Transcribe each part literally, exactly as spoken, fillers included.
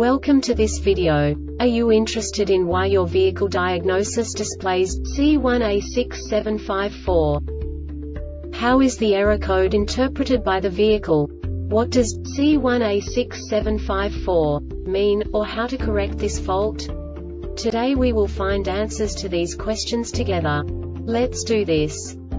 Welcome to this video. Are you interested in why your vehicle diagnosis displays C one A six seven five four? How is the error code interpreted by the vehicle? What does C one A six seven five four mean, or how to correct this fault? Today we will find answers to these questions together. Let's do this.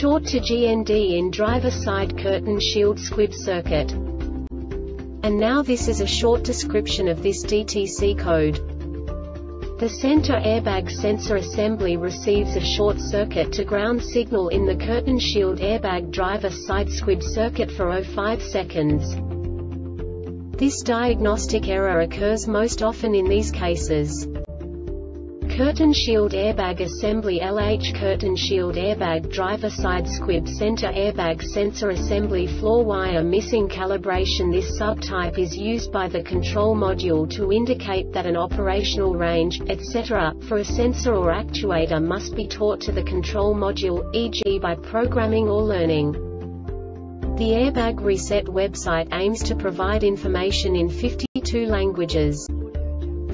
short to G N D in driver side curtain shield squib circuit. And now this is a short description of this D T C code. The center airbag sensor assembly receives a short circuit to ground signal in the curtain shield airbag driver side squib circuit for zero point five seconds. This diagnostic error occurs most often in these cases. Curtain shield airbag assembly L H curtain shield airbag driver side squib center airbag sensor assembly floor wire missing calibration. This subtype is used by the control module to indicate that an operational range, et cetera, for a sensor or actuator must be taught to the control module, for example by programming or learning. The Airbag Reset website aims to provide information in fifty-two languages.